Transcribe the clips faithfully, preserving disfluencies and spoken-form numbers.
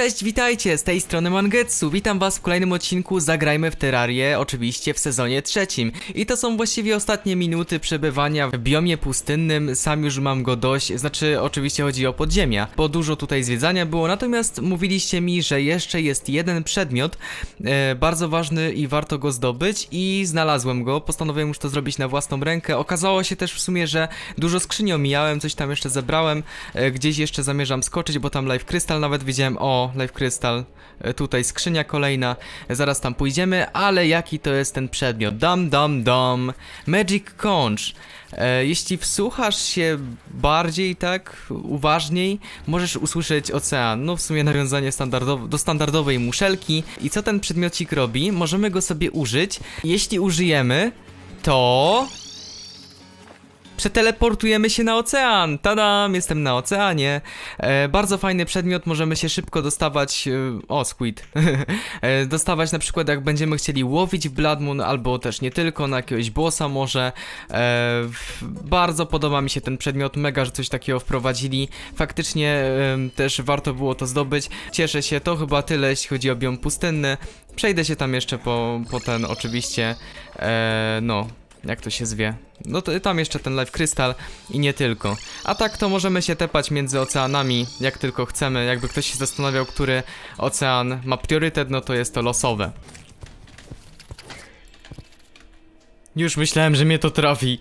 Cześć, witajcie, z tej strony Mangetsu, witam was w kolejnym odcinku Zagrajmy w Terrarię, oczywiście w sezonie trzecim. I to są właściwie ostatnie minuty przebywania w biomie pustynnym, sam już mam go dość, znaczy oczywiście chodzi o podziemia, bo dużo tutaj zwiedzania było, natomiast mówiliście mi, że jeszcze jest jeden przedmiot, e, bardzo ważny i warto go zdobyć i znalazłem go, postanowiłem już to zrobić na własną rękę. Okazało się też w sumie, że dużo skrzyni omijałem, coś tam jeszcze zebrałem, e, gdzieś jeszcze zamierzam skoczyć, bo tam Life Crystal nawet widziałem, o Life Crystal, tutaj skrzynia kolejna, zaraz tam pójdziemy, ale jaki to jest ten przedmiot? Dam, dam, dam, Magic Conch. E, jeśli wsłuchasz się bardziej, tak, uważniej, możesz usłyszeć ocean. No w sumie nawiązanie standardowe, do standardowej muszelki. I co ten przedmiocik robi? Możemy go sobie użyć. Jeśli użyjemy, to... przeteleportujemy się na ocean. Tadam, jestem na oceanie. E, bardzo fajny przedmiot, możemy się szybko dostawać... E, o, squid. e, dostawać na przykład jak będziemy chcieli łowić w Blood Moon, albo też nie tylko, na jakiegoś bossa może. E, bardzo podoba mi się ten przedmiot, mega, że coś takiego wprowadzili. Faktycznie e, też warto było to zdobyć. Cieszę się, to chyba tyle, jeśli chodzi o biom pustynny. Przejdę się tam jeszcze po, po ten oczywiście... E, no... jak to się zwie. No to tam jeszcze ten Life Crystal i nie tylko. A tak to możemy się tepać między oceanami jak tylko chcemy. Jakby ktoś się zastanawiał, który ocean ma priorytet, no to jest to losowe. Już myślałem, że mnie to trafi.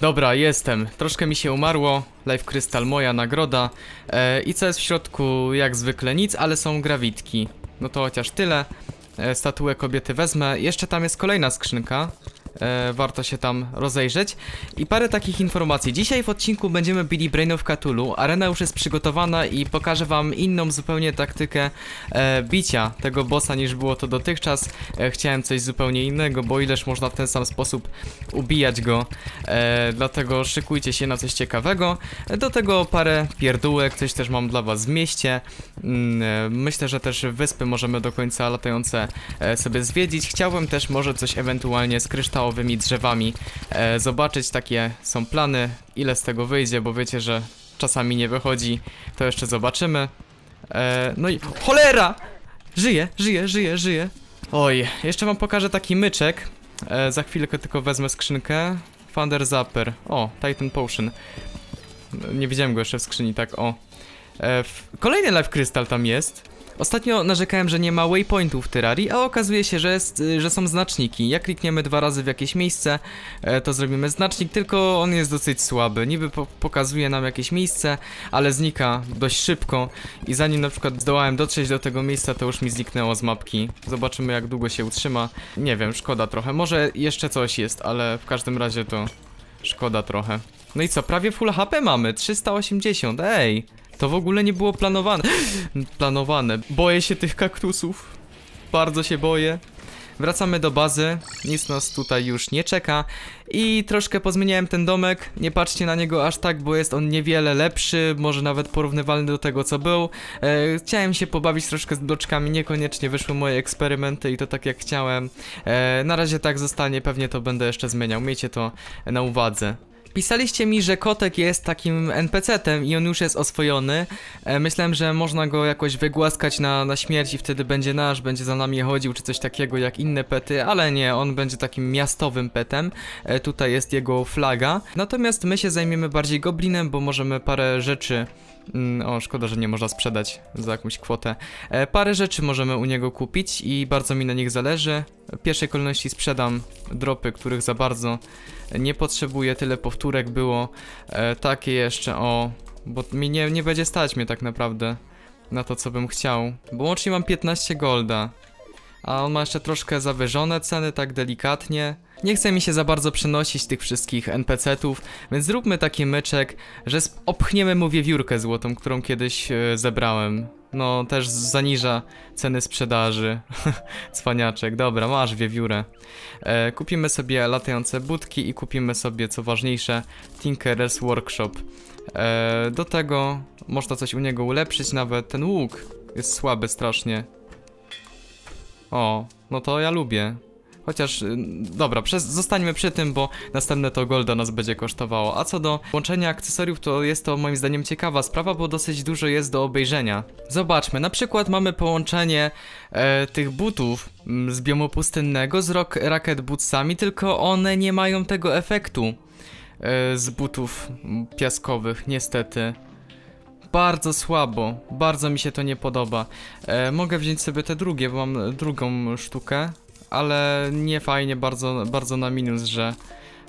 Dobra, jestem. Troszkę mi się umarło. Life Crystal, moja nagroda. E, I co jest w środku? Jak zwykle nic, ale są grawitki. No to chociaż tyle. E, statuę kobiety wezmę. Jeszcze tam jest kolejna skrzynka. E, warto się tam rozejrzeć. I parę takich informacji. Dzisiaj w odcinku będziemy bili Brain of Cthulhu. Arena już jest przygotowana i pokażę wam inną zupełnie taktykę e, bicia tego bossa niż było to dotychczas. e, Chciałem coś zupełnie innego, bo ileż można w ten sam sposób ubijać go. e, Dlatego szykujcie się na coś ciekawego. e, Do tego parę pierdółek, coś też mam dla was w mieście. e, Myślę, że też wyspy możemy do końca latające e, sobie zwiedzić. Chciałbym też może coś ewentualnie z kryształu drzewami e, zobaczyć, takie są plany, ile z tego wyjdzie, bo wiecie, że czasami nie wychodzi, to jeszcze zobaczymy. e, No i... cholera! Żyje, żyje, żyje, żyje. Oj, jeszcze wam pokażę taki myczek. e, Za chwilkę tylko wezmę skrzynkę. Thunder Zapper, o, Titan Potion. Nie widziałem go jeszcze w skrzyni, tak, o. e, Kolejny Life Crystal tam jest. Ostatnio narzekałem, że nie ma waypointów w Terrarii, a okazuje się, że, jest, że są znaczniki. Jak klikniemy dwa razy w jakieś miejsce, to zrobimy znacznik, tylko on jest dosyć słaby. Niby po pokazuje nam jakieś miejsce, ale znika dość szybko i zanim na przykład zdołałem dotrzeć do tego miejsca, to już mi zniknęło z mapki. Zobaczymy, jak długo się utrzyma. Nie wiem, szkoda trochę. Może jeszcze coś jest, ale w każdym razie to szkoda trochę. No i co, prawie full H P mamy, trzysta osiemdziesiąt, ej! To w ogóle nie było planowane. Planowane. Boję się tych kaktusów. Bardzo się boję. Wracamy do bazy. Nic nas tutaj już nie czeka. I troszkę pozmieniałem ten domek. Nie patrzcie na niego aż tak, bo jest on niewiele lepszy. Może nawet porównywalny do tego, co był. e, Chciałem się pobawić troszkę z bloczkami. Niekoniecznie wyszły moje eksperymenty i to tak jak chciałem. e, Na razie tak zostanie. Pewnie to będę jeszcze zmieniał. Miejcie to na uwadze. Pisaliście mi, że kotek jest takim N P C-tem i on już jest oswojony. e, Myślałem, że można go jakoś wygłaskać na, na śmierć i wtedy będzie nasz, będzie za nami chodził czy coś takiego jak inne pety, ale nie, on będzie takim miastowym petem. e, Tutaj jest jego flaga. Natomiast my się zajmiemy bardziej goblinem, bo możemy parę rzeczy... O, szkoda, że nie można sprzedać za jakąś kwotę. e, Parę rzeczy możemy u niego kupić i bardzo mi na nich zależy. W pierwszej kolejności sprzedam dropy, których za bardzo nie potrzebuję. Tyle powtórek było. e, Takie jeszcze, o. Bo mi nie, nie będzie stać mnie tak naprawdę na to, co bym chciał. Bo łącznie mam piętnaście golda, a on ma jeszcze troszkę zawyżone ceny, tak delikatnie. Nie chce mi się za bardzo przenosić tych wszystkich N P C-tów, więc zróbmy taki myczek, że obchniemy mu wiewiórkę złotą, którą kiedyś yy, zebrałem. No, też zaniża ceny sprzedaży. Cwaniaczek, dobra, masz wiewiórę. E, kupimy sobie latające budki i kupimy sobie, co ważniejsze, Tinkerer's Workshop. E, do tego można coś u niego ulepszyć, nawet ten łuk jest słaby strasznie. O, no to ja lubię. Chociaż, dobra, przez, zostańmy przy tym, bo następne to golda nas będzie kosztowało. A co do łączenia akcesoriów, to jest to moim zdaniem ciekawa sprawa, bo dosyć dużo jest do obejrzenia. Zobaczmy, na przykład mamy połączenie e, tych butów z biomu pustynnego z rock, racket bootsami, tylko one nie mają tego efektu e, z butów piaskowych, niestety. Bardzo słabo, bardzo mi się to nie podoba. E, mogę wziąć sobie te drugie, bo mam drugą sztukę. Ale nie fajnie, bardzo, bardzo na minus, że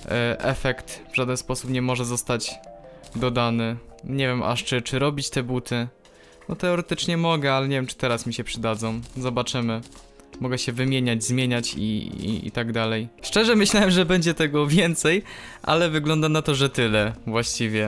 e, efekt w żaden sposób nie może zostać dodany. Nie wiem aż czy, czy robić te buty. No teoretycznie mogę, ale nie wiem czy teraz mi się przydadzą. Zobaczymy. Mogę się wymieniać, zmieniać i, i, i tak dalej. Szczerze myślałem, że będzie tego więcej, ale wygląda na to, że tyle właściwie.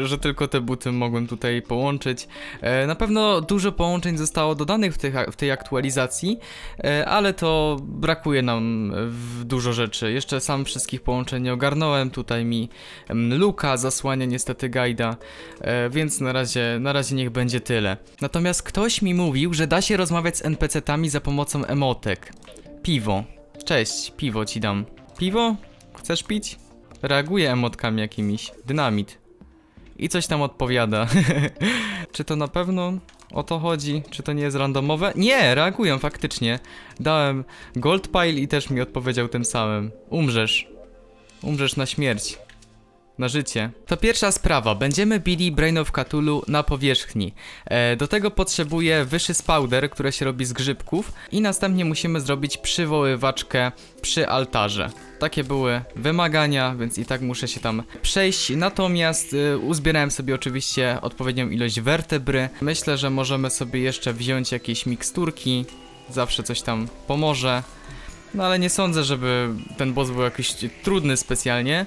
E, że tylko te buty mogłem tutaj połączyć. E, na pewno dużo połączeń zostało dodanych w, tych, w tej aktualizacji, e, ale to brakuje nam w dużo rzeczy. Jeszcze sam wszystkich połączeń nie ogarnąłem, tutaj mi m, luka zasłania niestety guida, e, więc na razie, na razie niech będzie tyle. Natomiast ktoś mi mówił, że da się rozmawiać z en pe ce tami za pomocą emotek. Piwo. Cześć, piwo ci dam. Piwo? Chcesz pić? Reaguje emotkami jakimiś. Dynamit. I coś tam odpowiada. Czy to na pewno o to chodzi? Czy to nie jest randomowe? Nie, reagują faktycznie. Dałem gold pile i też mi odpowiedział tym samym. Umrzesz. Umrzesz na śmierć. Na życie. To pierwsza sprawa. Będziemy bili Brain of Cthulhu na powierzchni. E, do tego potrzebuję wyszy z powder, które się robi z grzybków. I następnie musimy zrobić przywoływaczkę przy altarze. Takie były wymagania, więc i tak muszę się tam przejść. Natomiast y, uzbierałem sobie oczywiście odpowiednią ilość wertebry. Myślę, że możemy sobie jeszcze wziąć jakieś miksturki. Zawsze coś tam pomoże. No ale nie sądzę, żeby ten boss był jakiś trudny specjalnie.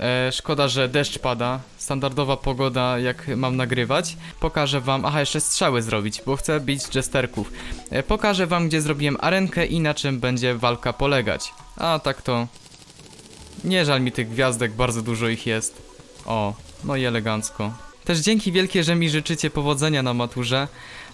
E, szkoda, że deszcz pada. Standardowa pogoda, jak mam nagrywać. Pokażę wam... Aha, jeszcze strzały zrobić, bo chcę bić jesterków. E, pokażę wam, gdzie zrobiłem arenkę i na czym będzie walka polegać. A tak to... Nie żal mi tych gwiazdek, bardzo dużo ich jest. O, no i elegancko. Też dzięki wielkie, że mi życzycie powodzenia na maturze.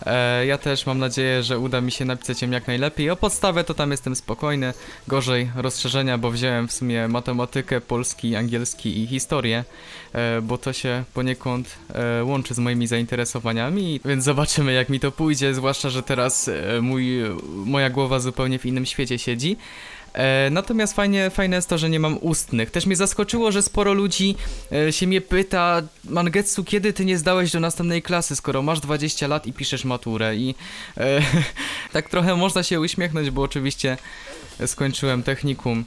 e, Ja też mam nadzieję, że uda mi się napisać ją jak najlepiej. O podstawę to tam jestem spokojny. Gorzej rozszerzenia, bo wziąłem w sumie matematykę, polski, angielski i historię, e, bo to się poniekąd e, łączy z moimi zainteresowaniami. Więc zobaczymy jak mi to pójdzie, zwłaszcza, że teraz e, mój, moja głowa zupełnie w innym świecie siedzi. E, natomiast fajnie, fajne jest to, że nie mam ustnych. Też mnie zaskoczyło, że sporo ludzi e, się mnie pyta: Mangetsu, kiedy ty nie zdałeś do następnej klasy, skoro masz dwadzieścia lat i piszesz maturę? I e, tak trochę można się uśmiechnąć, bo oczywiście skończyłem technikum.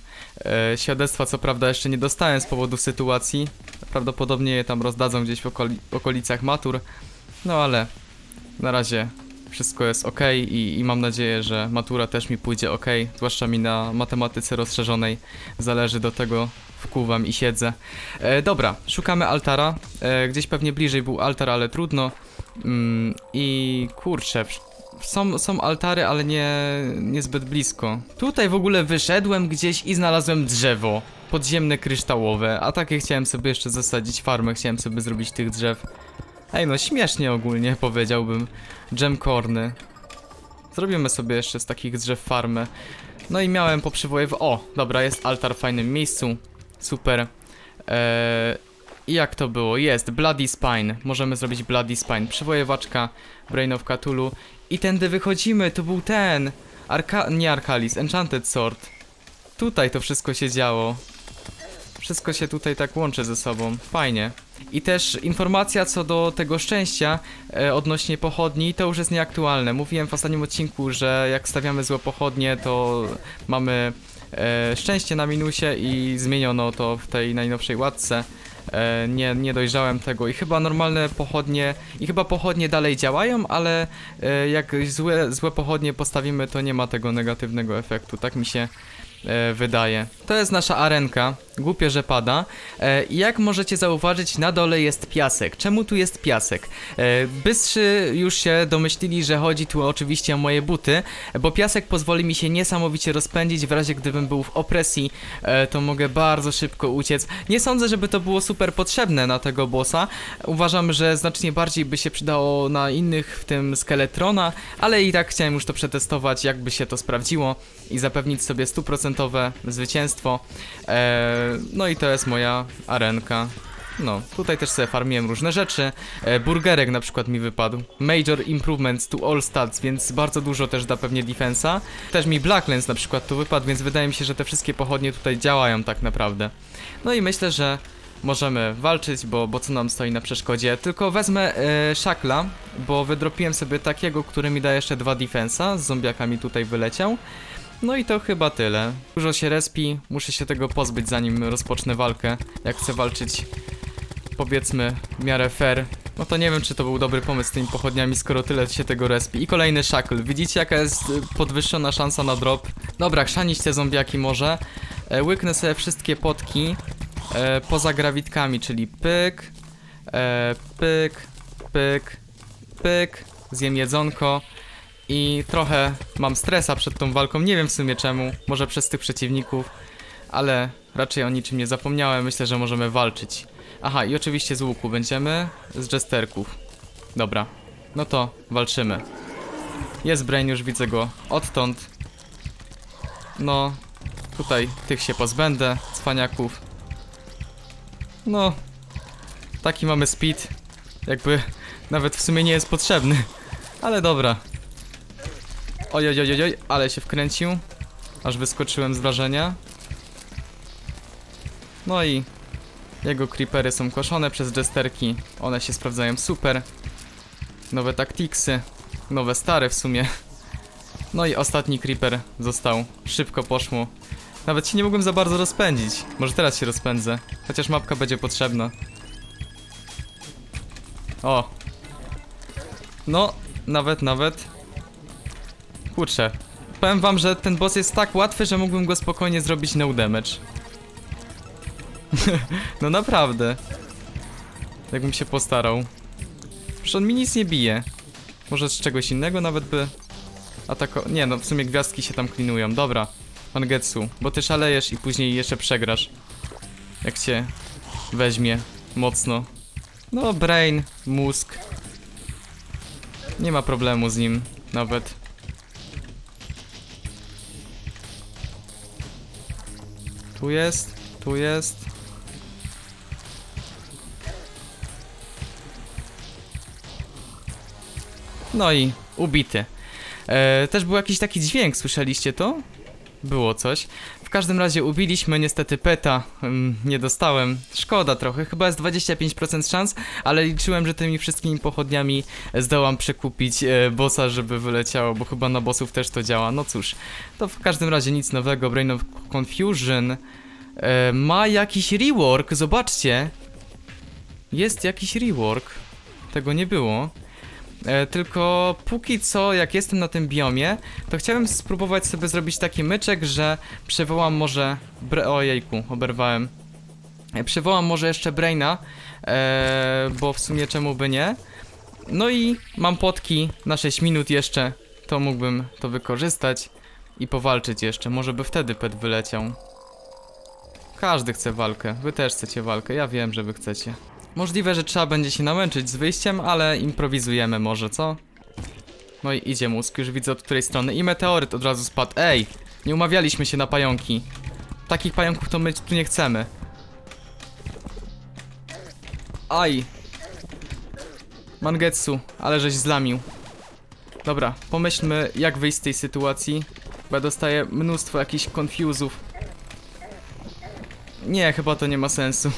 e, Świadectwa co prawda jeszcze nie dostałem z powodu sytuacji. Prawdopodobnie je tam rozdadzą gdzieś w okoli okolicach matur. No ale na razie wszystko jest ok i, i mam nadzieję, że matura też mi pójdzie ok. Zwłaszcza mi na matematyce rozszerzonej zależy, do tego wkuwam i siedzę. E, dobra, szukamy altara. E, gdzieś pewnie bliżej był altar, ale trudno. Mm, I kurczę, są, są altary, ale nie, niezbyt blisko. Tutaj w ogóle wyszedłem gdzieś i znalazłem drzewo podziemne kryształowe. A takie chciałem sobie jeszcze zasadzić farmę, chciałem sobie zrobić tych drzew. Ej, no śmiesznie ogólnie powiedziałbym. Gemcorny. Zrobimy sobie jeszcze z takich drzew farmę. No i miałem po przywoje w... O, dobra, jest altar w fajnym miejscu. Super. Eee, jak to było? Jest, Bloody Spine. Możemy zrobić Bloody Spine. Przywojewaczka Brain of Cthulhu. I tędy wychodzimy, to był ten... Arka... Nie Arkalis, Enchanted Sword. Tutaj to wszystko się działo. Wszystko się tutaj tak łączy ze sobą. Fajnie. I też informacja co do tego szczęścia e, odnośnie pochodni, to już jest nieaktualne. Mówiłem w ostatnim odcinku, że jak stawiamy złe pochodnie, to mamy e, szczęście na minusie i zmieniono to w tej najnowszej łatce. E, nie, nie dojrzałem tego i chyba normalne pochodnie, i chyba pochodnie dalej działają, ale e, jak złe, złe pochodnie postawimy, to nie ma tego negatywnego efektu. Tak mi się e, wydaje. To jest nasza arenka. Głupie, że pada. E, jak możecie zauważyć, na dole jest piasek. Czemu tu jest piasek? E, bystrzy już się domyślili, że chodzi tu oczywiście o moje buty, bo piasek pozwoli mi się niesamowicie rozpędzić. W razie gdybym był w opresji, e, to mogę bardzo szybko uciec. Nie sądzę, żeby to było super potrzebne na tego bossa. Uważam, że znacznie bardziej by się przydało na innych, w tym Skeletrona, ale i tak chciałem już to przetestować, jakby się to sprawdziło i zapewnić sobie stuprocentowe zwycięstwo. E, No i to jest moja arenka. No, tutaj też sobie farmiłem różne rzeczy. e, Burgerek na przykład mi wypadł. Major improvements to all stats, więc bardzo dużo też da pewnie defensa. Też mi Blacklands na przykład tu wypadł, więc wydaje mi się, że te wszystkie pochodnie tutaj działają tak naprawdę. No i myślę, że możemy walczyć, bo, bo co nam stoi na przeszkodzie. Tylko wezmę e, szakla, bo wydropiłem sobie takiego, który mi da jeszcze dwa defensa. Z zombiakami tutaj wyleciał. No i to chyba tyle. Dużo się respi, muszę się tego pozbyć, zanim rozpocznę walkę. Jak chcę walczyć, powiedzmy, w miarę fair. No to nie wiem, czy to był dobry pomysł z tymi pochodniami, skoro tyle się tego respi. I kolejny szakl. Widzicie, jaka jest podwyższona szansa na drop? Dobra, chrzanić te zombiaki może. e, Łyknę sobie wszystkie potki e, poza grawitkami, czyli pyk, e, pyk, pyk, pyk. Zjem jedzonko. I trochę mam stresa przed tą walką, nie wiem w sumie czemu, może przez tych przeciwników, ale raczej o niczym nie zapomniałem, myślę, że możemy walczyć. Aha, i oczywiście z łuku będziemy, z jesterków. Dobra, no to walczymy. Jest Brain, już widzę go odtąd. No, tutaj tych się pozbędę, cwaniaków. No, taki mamy speed, jakby nawet w sumie nie jest potrzebny, ale dobra. Oj, oj, oj, oj, ale się wkręcił. Aż wyskoczyłem z wrażenia. No i jego creepery są koszone przez jesterki. One się sprawdzają super. Nowe taktiksy. Nowe stare w sumie. No i ostatni creeper został. Szybko poszło. Nawet się nie mogłem za bardzo rozpędzić. Może teraz się rozpędzę. Chociaż mapka będzie potrzebna. O. No, nawet, nawet. Kurczę, powiem wam, że ten boss jest tak łatwy, że mógłbym go spokojnie zrobić no damage. No naprawdę. Jakbym się postarał. Przecież on mi nic nie bije. Może z czegoś innego nawet by atakował. Nie no, w sumie gwiazdki się tam klinują. Dobra, Mangetsu, bo ty szalejesz i później jeszcze przegrasz. Jak cię weźmie mocno. No, Brain, mózg. Nie ma problemu z nim nawet. Tu jest, tu jest. No i ubity. E, też był jakiś taki dźwięk, słyszeliście to? Było coś. W każdym razie ubiliśmy, niestety peta ym, nie dostałem. Szkoda trochę, chyba jest dwadzieścia pięć procent szans, ale liczyłem, że tymi wszystkimi pochodniami zdołam przekupić e, bossa, żeby wyleciało, bo chyba na bossów też to działa. No cóż, to w każdym razie nic nowego. Brain of Confusion e, ma jakiś rework, zobaczcie. Jest jakiś rework. Tego nie było. E, tylko póki co, jak jestem na tym biomie, to chciałem spróbować sobie zrobić taki myczek, że przywołam może... Bra Ojejku, oberwałem. E, przywołam może jeszcze Braina, e, bo w sumie czemu by nie. No i mam potki na sześć minut jeszcze, to mógłbym to wykorzystać i powalczyć jeszcze. Może by wtedy pet wyleciał. Każdy chce walkę, wy też chcecie walkę, ja wiem, że wy chcecie. Możliwe, że trzeba będzie się namęczyć z wyjściem, ale improwizujemy może, co? No i idzie mózg, już widzę od której strony. I meteoryt od razu spadł. Ej, nie umawialiśmy się na pająki. Takich pająków to my tu nie chcemy. Aj. Mangetsu, ale żeś zlamił. Dobra, pomyślmy, jak wyjść z tej sytuacji. Bo ja dostaję mnóstwo jakichś konfuzów. Nie, chyba to nie ma sensu.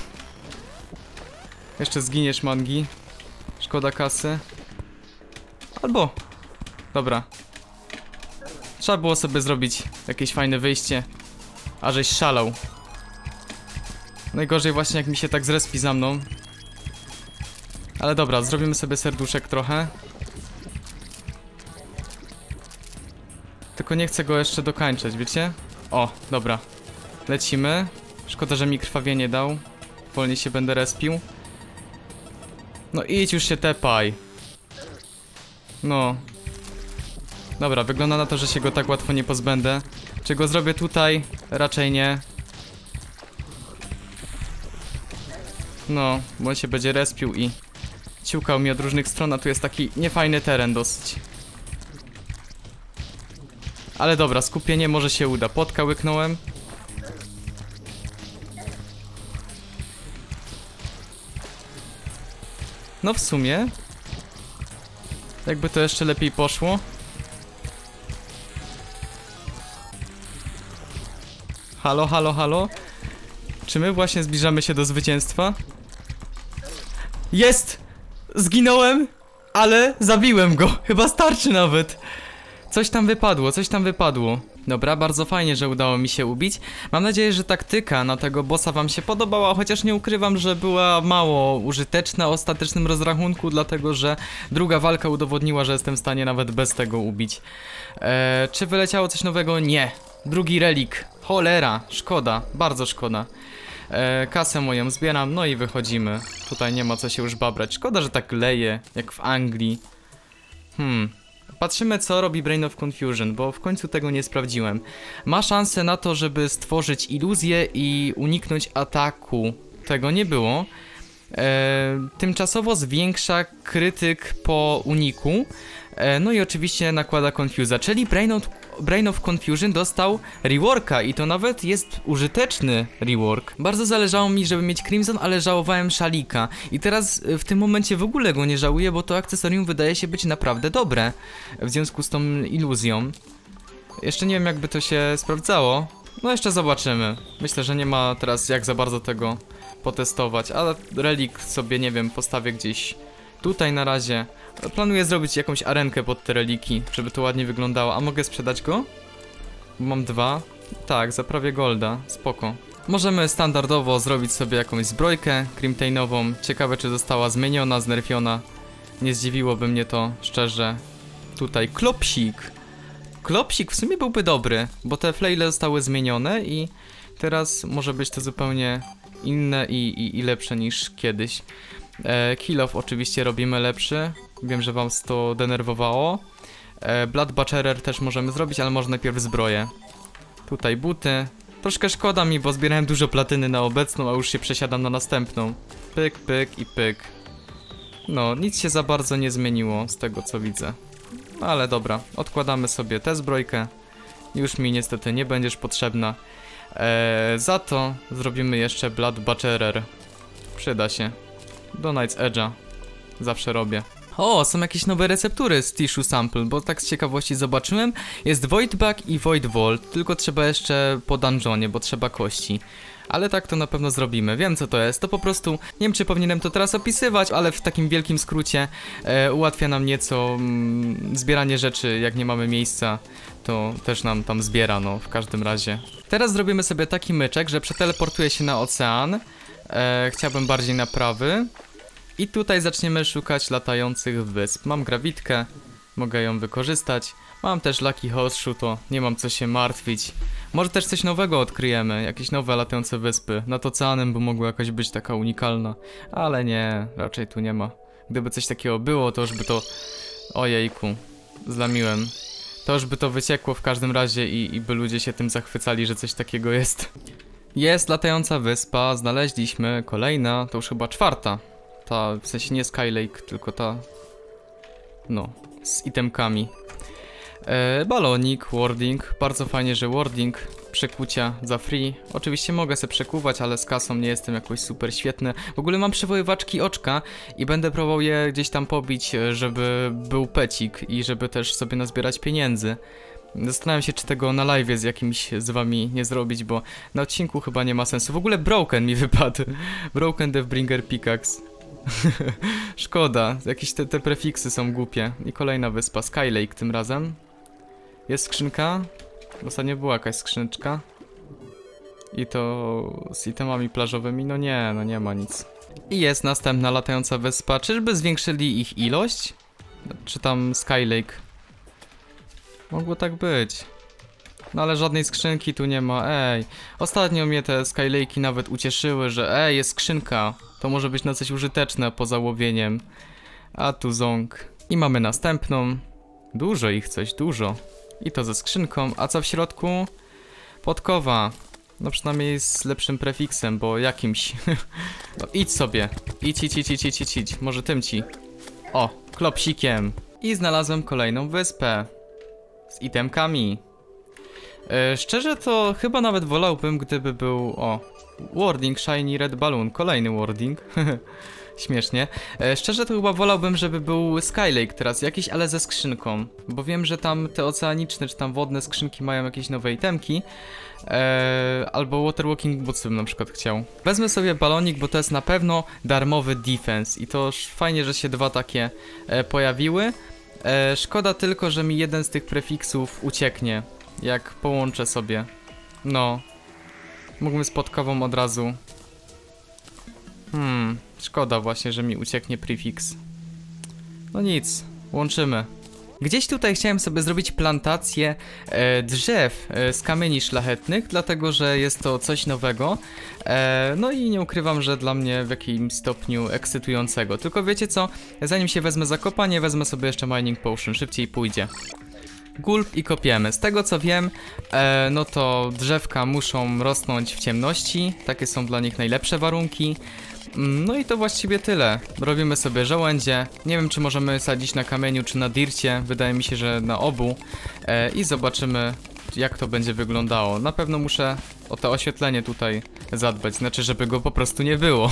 Jeszcze zginiesz, Mangi. Szkoda kasy. Albo... Dobra. Trzeba było sobie zrobić jakieś fajne wyjście. A żeś szalał. Najgorzej właśnie, jak mi się tak zrespi za mną. Ale dobra, zrobimy sobie serduszek trochę. Tylko nie chcę go jeszcze dokończyć, wiecie? O, dobra. Lecimy. Szkoda, że mi krwawienie dał. Wolniej się będę respił. No idź już się tepaj. No. Dobra, wygląda na to, że się go tak łatwo nie pozbędę. Czy go zrobię tutaj? Raczej nie. No, bo on się będzie respił i ciukał mi od różnych stron, a tu jest taki niefajny teren dosyć. Ale dobra, skupienie może się uda. Potka łyknąłem. No w sumie jakby to jeszcze lepiej poszło. Halo, halo, halo. Czy my właśnie zbliżamy się do zwycięstwa? Jest! Zginąłem, ale zabiłem go. Chyba starczy nawet. Coś tam wypadło, coś tam wypadło. Dobra, bardzo fajnie, że udało mi się ubić. Mam nadzieję, że taktyka na tego bossa wam się podobała, chociaż nie ukrywam, że była mało użyteczna w ostatecznym rozrachunku, dlatego że druga walka udowodniła, że jestem w stanie nawet bez tego ubić. Eee, czy wyleciało coś nowego? Nie. Drugi relik. Cholera, szkoda, bardzo szkoda. E, kasę moją zbieram, no i wychodzimy. Tutaj nie ma co się już babrać. Szkoda, że tak leje, jak w Anglii. Hmm. Patrzymy, co robi Brain of Confusion, bo w końcu tego nie sprawdziłem. Ma szansę na to, żeby stworzyć iluzję i uniknąć ataku. Tego nie było. E, tymczasowo zwiększa krytyk po uniku. E, no i oczywiście nakłada Confusa, czyli Brain of, Brain of Confusion dostał reworka i to nawet jest użyteczny rework. Bardzo zależało mi, żeby mieć Crimson, ale żałowałem szalika. I teraz w tym momencie w ogóle go nie żałuję, bo to akcesorium wydaje się być naprawdę dobre w związku z tą iluzją. Jeszcze nie wiem, jakby to się sprawdzało. No jeszcze zobaczymy. Myślę, że nie ma teraz jak za bardzo tego potestować, ale relik sobie, nie wiem, postawię gdzieś tutaj na razie. Planuję zrobić jakąś arenkę pod te reliki, żeby to ładnie wyglądało. A mogę sprzedać go? Mam dwa. Tak, za prawie golda. Spoko. Możemy standardowo zrobić sobie jakąś zbrojkę crimtainową. Ciekawe, czy została zmieniona, znerfiona. Nie zdziwiłoby mnie to, szczerze. Tutaj klopsik. Klopsik w sumie byłby dobry, bo te flaile zostały zmienione i teraz może być to zupełnie inne i, i, i lepsze niż kiedyś. E, Kill-off oczywiście robimy lepszy. Wiem, że wam to denerwowało. e, Blood Butcherer też możemy zrobić, ale może najpierw zbroję. Tutaj buty. Troszkę szkoda mi, bo zbierałem dużo platyny na obecną, a już się przesiadam na następną. Pyk, pyk i pyk. No, nic się za bardzo nie zmieniło z tego, co widzę. No ale dobra, odkładamy sobie tę zbrojkę. Już mi niestety nie będziesz potrzebna. e, Za to zrobimy jeszcze Blood Butcherer. Przyda się. Do Night's Edge'a zawsze robię. O, są jakieś nowe receptury z Tissue Sample, bo tak z ciekawości zobaczyłem. Jest Void Bug i Void Vault, tylko trzeba jeszcze po dungeonie, bo trzeba kości. Ale tak to na pewno zrobimy, wiem co to jest. To po prostu, nie wiem czy powinienem to teraz opisywać, ale w takim wielkim skrócie e, ułatwia nam nieco mm, zbieranie rzeczy, jak nie mamy miejsca. To też nam tam zbiera, no w każdym razie. Teraz zrobimy sobie taki myczek, że przeteleportuję się na ocean. E, chciałbym bardziej naprawy. I tutaj zaczniemy szukać latających wysp. Mam grawitkę, mogę ją wykorzystać. Mam też Lucky Horse Shoe, to nie mam co się martwić. Może też coś nowego odkryjemy, jakieś nowe latające wyspy. Nad oceanem by mogła jakaś być taka unikalna. Ale nie, raczej tu nie ma. Gdyby coś takiego było, to już by to... Ojejku, zlamiłem. To już by to wyciekło w każdym razie i, i by ludzie się tym zachwycali, że coś takiego jest. Jest latająca wyspa, znaleźliśmy. Kolejna, to już chyba czwarta. Ta, w sensie nie Skylake, tylko ta... No, z itemkami. E, balonik, warding. Bardzo fajnie, że warding. Przekucia za free. Oczywiście mogę sobie przekuwać, ale z kasą nie jestem jakoś super świetny. W ogóle mam przywoływaczki oczka i będę próbował je gdzieś tam pobić, żeby był pecik i żeby też sobie nazbierać pieniędzy. Zastanawiam się, czy tego na live'ie z jakimś z wami nie zrobić, bo na odcinku chyba nie ma sensu. W ogóle Broken mi wypadł. Broken Deathbringer Pickaxe. Szkoda, jakieś te, te prefiksy są głupie. I kolejna wyspa, Skylake tym razem. Jest skrzynka. Ostatnio była jakaś skrzyneczka. I to z itemami plażowymi, no nie, no nie ma nic. I jest następna latająca wyspa. Czyżby zwiększyli ich ilość? Czy tam Skylake? Mogło tak być. No ale żadnej skrzynki tu nie ma, ej. Ostatnio mnie te Skylake'i nawet ucieszyły, że ej, jest skrzynka. To może być na coś użyteczne poza łowieniem. A tu ząg. I mamy następną. Dużo ich coś, dużo. I to ze skrzynką. A co w środku? Podkowa. No przynajmniej z lepszym prefiksem, bo jakimś. No idź sobie. Idź, idź, idź, idź, idź, idź. Może tym ci. O, klopsikiem. I znalazłem kolejną wyspę. Z itemkami. Yy, szczerze to chyba nawet wolałbym, gdyby był... O, wording shiny red balloon. Kolejny wording. Śmiesznie. E, szczerze to chyba wolałbym, żeby był Skylake teraz jakiś, ale ze skrzynką. Bo wiem, że tam te oceaniczne, czy tam wodne skrzynki mają jakieś nowe itemki. E, albo Waterwalking Boots bym na przykład chciał. Wezmę sobie balonik, bo to jest na pewno darmowy defense. I to fajnie, że się dwa takie e, pojawiły. E, szkoda tylko, że mi jeden z tych prefiksów ucieknie. Jak połączę sobie. No. Mógłbym z podkową od razu. Hmm... Szkoda właśnie, że mi ucieknie prefiks. No nic, łączymy. Gdzieś tutaj chciałem sobie zrobić plantację e, drzew e, z kamieni szlachetnych, dlatego że jest to coś nowego. E, no i nie ukrywam, że dla mnie w jakimś stopniu ekscytującego. Tylko wiecie co, zanim się wezmę za kopanie, wezmę sobie jeszcze Mining Potion, szybciej pójdzie. Gulp i kopiemy. Z tego co wiem, e, no to drzewka muszą rosnąć w ciemności. Takie są dla nich najlepsze warunki. No i to właściwie tyle. Robimy sobie żołędzie. Nie wiem, czy możemy sadzić na kamieniu, czy na dircie. Wydaje mi się, że na obu. E, I zobaczymy, jak to będzie wyglądało. Na pewno muszę o to oświetlenie tutaj zadbać. Znaczy, żeby go po prostu nie było.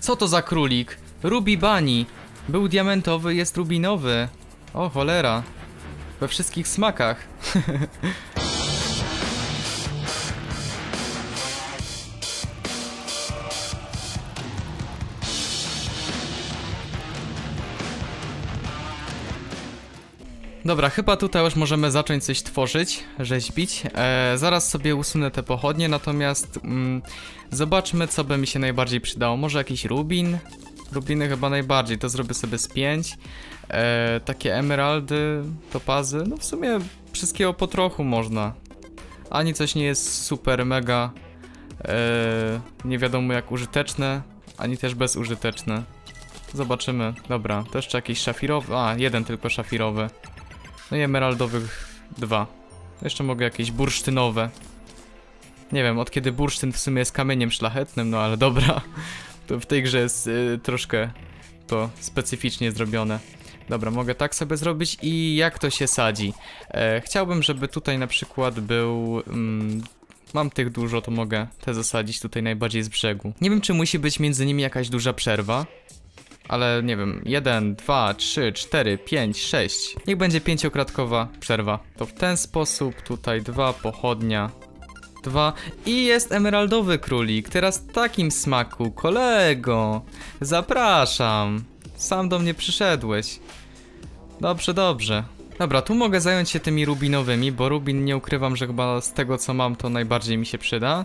Co to za królik? Ruby Bunny. Był diamentowy, jest rubinowy. O cholera. We wszystkich smakach. Dobra, chyba tutaj już możemy zacząć coś tworzyć, rzeźbić. E, zaraz sobie usunę te pochodnie, natomiast mm, zobaczmy, co by mi się najbardziej przydało. Może jakiś rubin? Rubiny chyba najbardziej, to zrobię sobie z pięć. E, takie emeraldy, topazy, no w sumie wszystkiego po trochu można. Ani coś nie jest super mega, e, nie wiadomo jak użyteczne, ani też bezużyteczne. Zobaczymy, dobra, to jeszcze jakiś szafirowy, a jeden tylko szafirowy. No i emeraldowych dwa. Jeszcze mogę jakieś bursztynowe. Nie wiem, od kiedy bursztyn w sumie jest kamieniem szlachetnym, no ale dobra. To w tej grze jest y, troszkę to specyficznie zrobione. Dobra, mogę tak sobie zrobić i jak to się sadzi? E, chciałbym, żeby tutaj na przykład był... Mm, mam tych dużo, to mogę te zasadzić tutaj najbardziej z brzegu. Nie wiem, czy musi być między nimi jakaś duża przerwa. Ale nie wiem, jeden, dwa, trzy, cztery, pięć, sześć. Niech będzie pięciokratkowa przerwa. To w ten sposób, tutaj dwa pochodnia. Dwa. I jest emeraldowy królik. Teraz w takim smaku, kolego. Zapraszam. Sam do mnie przyszedłeś. Dobrze, dobrze. Dobra, tu mogę zająć się tymi rubinowymi, bo rubin nie ukrywam, że chyba z tego co mam to najbardziej mi się przyda.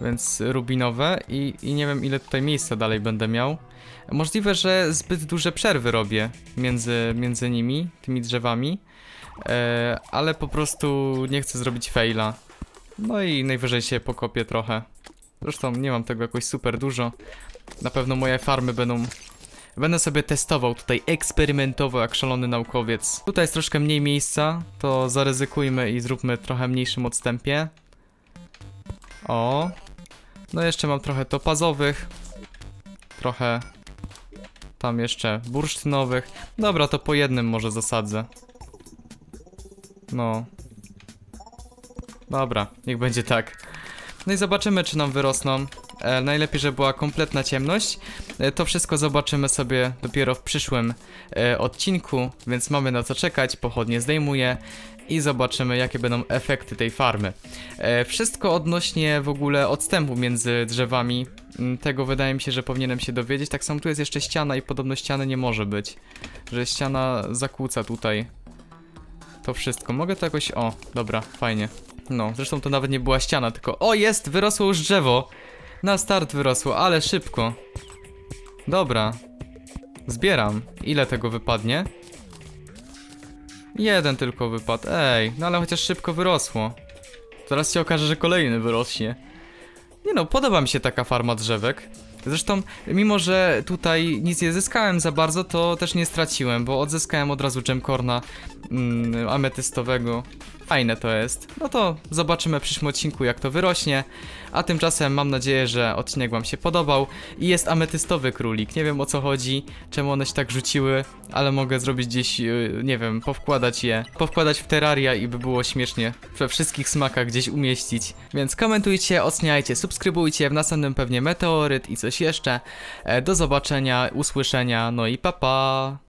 Więc rubinowe i, i nie wiem ile tutaj miejsca dalej będę miał. Możliwe, że zbyt duże przerwy robię między, między nimi, tymi drzewami, e, ale po prostu nie chcę zrobić faila. No i najwyżej się pokopię trochę. Zresztą nie mam tego jakoś super dużo. Na pewno moje farmy będą... Będę sobie testował tutaj, eksperymentował jak szalony naukowiec. Tutaj jest troszkę mniej miejsca, to zaryzykujmy i zróbmy trochę mniejszym odstępie. O. No jeszcze mam trochę topazowych. Trochę... Tam jeszcze bursztynowych. Dobra, to po jednym może zasadzę. No. Dobra, niech będzie tak. No i zobaczymy, czy nam wyrosną. E, najlepiej, żeby była kompletna ciemność. E, to wszystko zobaczymy sobie dopiero w przyszłym e, odcinku, więc mamy na co czekać. Pochodnie zdejmuję i zobaczymy, jakie będą efekty tej farmy. E, wszystko odnośnie w ogóle odstępu między drzewami. Tego wydaje mi się, że powinienem się dowiedzieć. Tak samo tu jest jeszcze ściana i podobno ściany nie może być. Że ściana zakłóca tutaj to wszystko. Mogę to jakoś... O, dobra, fajnie. No, zresztą to nawet nie była ściana, tylko... O, jest! Wyrosło już drzewo! Na start wyrosło, ale szybko. Dobra. Zbieram. Ile tego wypadnie? Jeden tylko wypadł. Ej, no ale chociaż szybko wyrosło. Zaraz się okaże, że kolejny wyrośnie. Nie no, podoba mi się taka farma drzewek. Zresztą, mimo że tutaj nic nie zyskałem za bardzo, to też nie straciłem, bo odzyskałem od razu gemkorna mm, ametystowego. Fajne to jest. No to zobaczymy w przyszłym odcinku, jak to wyrośnie. A tymczasem mam nadzieję, że odcinek wam się podobał. I jest ametystowy królik. Nie wiem, o co chodzi, czemu one się tak rzuciły, ale mogę zrobić gdzieś, nie wiem, powkładać je. Powkładać w terraria i by było śmiesznie we wszystkich smakach gdzieś umieścić. Więc komentujcie, oceniajcie, subskrybujcie. W następnym pewnie meteoryt i coś jeszcze. Do zobaczenia, usłyszenia, no i pa pa!